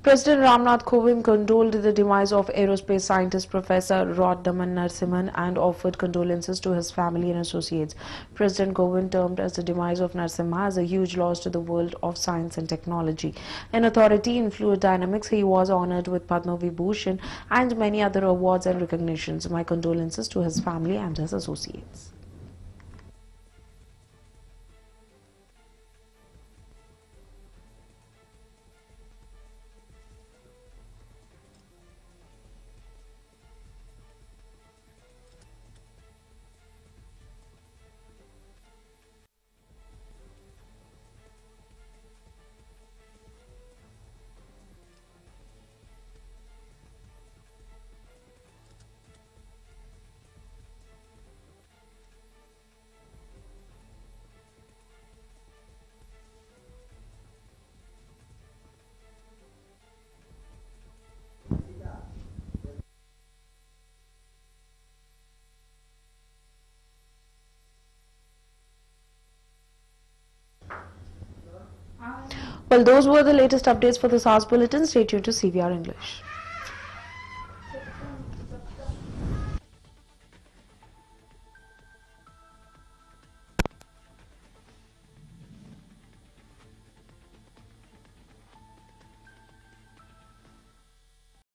President Ram Nath Kovind condoled the demise of aerospace scientist Professor Roddam Narasimha and offered condolences to his family and associates. President Kovind termed as the demise of Narasimha as a huge loss to the world of science and technology. An authority in fluid dynamics, he was honored with Padma Vibhushan and many other awards and recognitions. My condolences to his family and his associates. Well, those were the latest updates for the SAS Bulletin. Stay tuned to CVR English.